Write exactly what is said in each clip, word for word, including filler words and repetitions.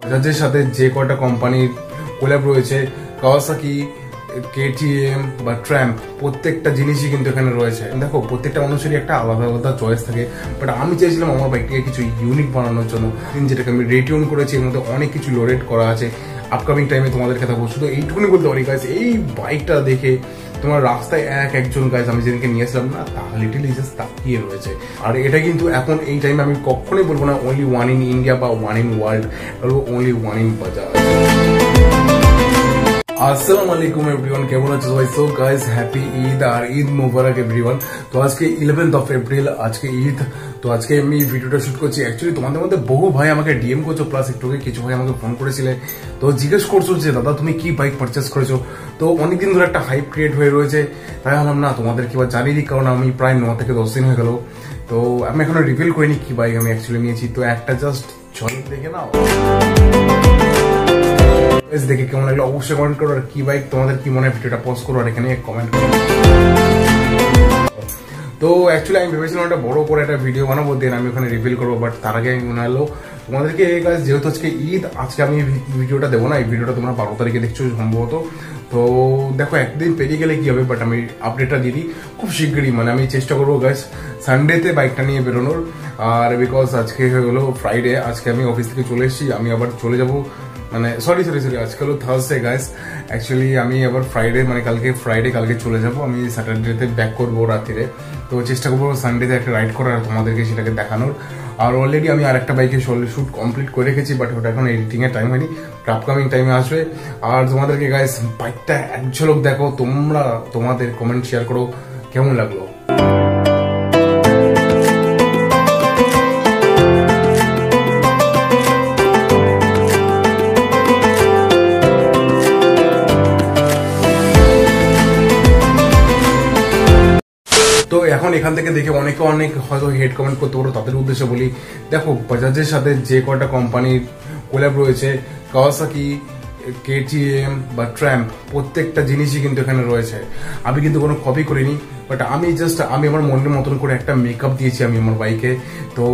বাজাজের সাথে যে কটা কোম্পানির কোল্যাব রয়েছে, কাওয়াসাকি, কেটিএম বা ট্র্যাম্প, প্রত্যেকটা জিনিসই কিন্তু এখানে রয়েছে। দেখো, প্রত্যেকটা মানুষেরই একটা আলাদা আলাদা চয়েস থাকে, বাট আমি চাইছিলাম আমার বাইকটাকে কিছু ইউনিক বানানোর জন্য, যেটাকে আমি রেটিউন করেছি। এর মধ্যে অনেক কিছু লোডেড করা আছে, আপকামিং টাইমে তোমাদের কথা বলছি। তো এইটুকুনি বলতে পারি গাইজ, এই বাইকটা দেখে তোমার রাস্তায় এক একজন গাইজ আমি যেদিনকে নিয়ে আসলাম না, তার লিটিল ইজ জাস্ট তাকিয়ে রয়েছে। আর এটা কিন্তু এখন এই টাইমে আমি কখনোই বলবো না অনলি ওয়ান ইন ইন্ডিয়া বা ওয়ান ইন ওয়ার্ল্ড, বলবো অনলি ওয়ান ইন বাজাজ। আসসালামু আলাইকুম এভরিওয়ান, কেমন আছো সবাই? সো গাইজ হ্যাপি ঈদ আর ঈদ মোবারক এভরিওয়ান। তো আজকে ইলেভেন্থ অফ এপ্রিল, আজকে ঈদ। তো আজকে আমি ভিডিওটা শুট করছি। অ্যাকচুয়ালি তোমাদের মধ্যে বহু ভাই আমাকে ডিএম করছো, প্লাস একটু কিছু ভাই আমাকে ফোন করেছিলে। তো জিজ্ঞেস করছো যে দাদা তুমি কি বাইক পারচেস করেছো। তো অনেকদিন ধরে একটা হাইপ ক্রিয়েট হয়ে রয়েছে, তাই হলাম না তোমাদের কিবা জানিয়ে দিই, কারণ আমি প্রায় ন থেকে দশ দিন হয়ে গেল। তো আমি এখনো রিভিল করিনি কি বাইক আমি অ্যাকচুয়ালি নিয়েছি। তো একটা জাস্ট ঝলক দেখে নাও, দেখে কেমন লাগলো অবশ্যই কমেন্ট করো। আর কি বাইক তোমাদের কি মনে হয় ভিডিওটা পজ করো আর এখানে কমেন্ট করো। তো অ্যাকচুয়ালি আমি ভেবেছিলাম একটা বড় করে একটা ভিডিও বানাবো, দেন আমি ওখানে রিভিল করবো, বাট তার আগে আমি মনে হলো তোমাদেরকে গাইজ, যেহেতু আজকে ঈদ, আজকে আমি ভিডিওটা দেবো না। এই ভিডিওটা তোমরা বারো তারিখে দেখছো সম্ভবত। তো দেখো, একদিন পেরিয়ে গেলে কি হবে, বাট আমি আপডেটটা দিয়ে দিই খুব শীঘ্রই। মানে আমি চেষ্টা করবো গাইজ সানডেতে বাইকটা নিয়ে বেরোনোর। আর বিকজ আজকে হয়ে গেলো ফ্রাইডে, আজকে আমি অফিস থেকে চলে এসেছি, আমি আবার চলে যাবো। মানে সরি সরি সরি আজকে হলো থার্সডে গাইজ। অ্যাকচুয়ালি আমি আবার ফ্রাইডে, মানে কালকে ফ্রাইডে কালকে চলে যাবো। আমি স্যাটারডেতে ব্যাক করবো রাত্রিরে। তো চেষ্টা করবো সানডেতে একটা রাইড করার, তোমাদেরকে সেটাকে দেখানোর। আর অলরেডি আমি আর একটা বাইকে শ্যুট কমপ্লিট করে রেখেছি, বাট ওটা এখন এডিটিংয়ের টাইম হয়নি, আপকামিং টাইমে আসবে। আর তোমাদেরকে গাইজ বাইকটা এক ঝলক দেখো, তোমরা তোমাদের কমেন্ট শেয়ার করো কেমন লাগলো। তো এখন এখান থেকে দেখে অনেকে অনেক হয়তো হেড কমেন্ট করতে পারো, তাদের উদ্দেশ্যে বলি, দেখো বাজাজের সাথে যে কটা কোম্পানির কোল্যাব রয়েছে, কাওয়াসাকি, কেটিএম বা ট্র্যাম্প, প্রত্যেকটা জিনিসই কিন্তু এখানে রয়েছে। আমি কিন্তু কোনো কপি করিনি, বাট আমি জাস্ট আমি আমার মনের মতন করে একটা মেকআপ দিয়েছি আমি আমার বাইকে। তো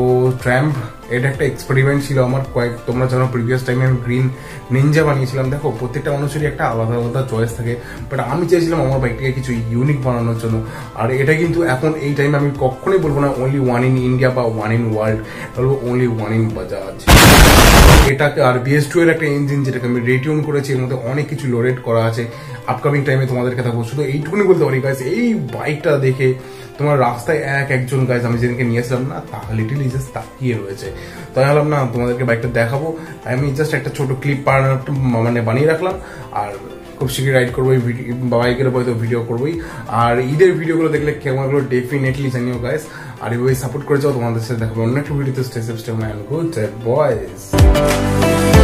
ট্র্যাম্প এটা একটা এক্সপেরিমেন্ট ছিল আমার কয়েক, তোমরা যেন প্রিভিয়াস টাইমে আমি গ্রিন নিনজা বানিয়েছিলাম। দেখো, প্রত্যেকটা মানুষেরই একটা আলাদা আলাদা চয়েস থাকে, বাট আমি চাইছিলাম আমার বাইকটাকে কিছু ইউনিক বানানোর জন্য। আর এটা কিন্তু এখন এই টাইমে আমি কখনোই বলবো না অনলি ওয়ান ইন ইন্ডিয়া বা ওয়ান ইন ওয়ার্ল্ড, বলবো অনলি ওয়ান ইন বাজাজ। এটাকে আরপিএস টু এর একটা ইঞ্জিন, যেটাকে আমি রেটিউন করেছি। এর মধ্যে অনেক কিছু লোডেড করা আছে, আপকামিং টাইমে তোমাদের কথা বলছি। তো এইটুকুনি বলতে পারি গাইজ, এই বাইকটা দেখে তোমার রাস্তায় এক একজন গাইজ আমি যেদিনকে নিয়ে আসলাম না, তার লিটিল ইজ জাস্ট তাকিয়ে রয়েছে। তাই হলাম না তোমাদেরকে বাইকটা দেখাবো, তাই আমি জাস্ট একটা ছোট ক্লিপ মানে বানিয়ে রাখলাম। আর খুব শীঘ্রই রাইড করবো, বাইকের হয়তো ভিডিও করবোই। আর ঈদের ভিডিওগুলো দেখলে কেমন লাগলো ডেফিনেটলি জানিও গাইজ। আর এইভাবে সাপোর্ট করে যাও, তোমাদের সাথে দেখাবো অন্য একটা ভিডিওতে। Stay safe, stay home, good boys.